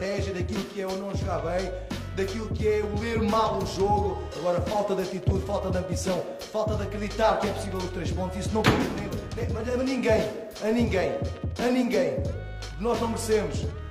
estratégia, daquilo que é o não jogar bem, daquilo que é o ler mal o jogo. Agora, falta de atitude, falta de ambição, falta de acreditar que é possível os 3 pontos. Isso não pode ter a ninguém, nós não merecemos.